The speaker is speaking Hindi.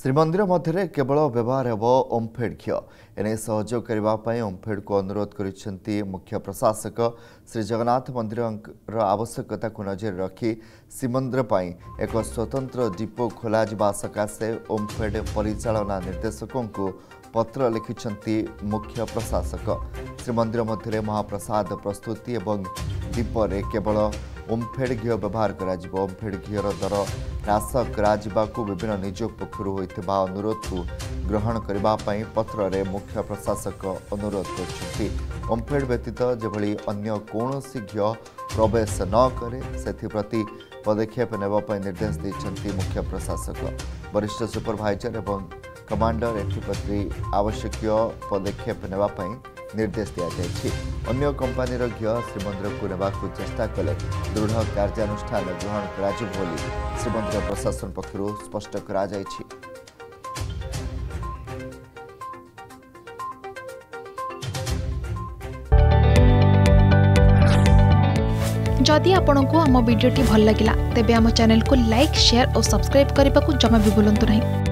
श्रीमंदिर मध्य केवल व्यवहार हे ओमफेड घी एने सहयोग करने ओमफेड को अनुरोध कर मुख्य प्रशासक श्री जगन्नाथ मंदिर आवश्यकता को नजर रखी श्रीमंदिर एक स्वतंत्र डिपो खोल सकाशे ओमफेड परिचालना निर्देशक को पत्र लिखिं मुख्य प्रशासक श्रीमंदिर मध्य महाप्रसाद प्रस्तुति और दीपे केवल ओमफेड घी व्यवहार ओमफेड घीर दर ह्रास कर विभिन्न निजोग पक्षर होता अनुरोध को ग्रहण करने पत्र रे मुख्य प्रशासक अनुरोध कर ओमफेड व्यतीत जभली अन्य कौन घी प्रवेश न करे सेप्रति पदक्षेप ने निर्देश देते मुख्य प्रशासक वरिष्ठ सुपरभाइजर एवं कमांडर एथप्रति आवश्यक पदक्षेप ने निर्देश दि अन्य कंपानीर घी श्रीमंदिर को नेबा चेष्टा कले दृढ़ कार्यानुष्ठान ग्रहण श्रीमंदिर प्रशासन पक्षर स्पष्ट करा जायछि। जदि आपंक आम भिड्टे भल लगा तेब आम चैनल को लाइक, शेयर और सब्सक्राइब करने को जमा भी भूलु नहीं।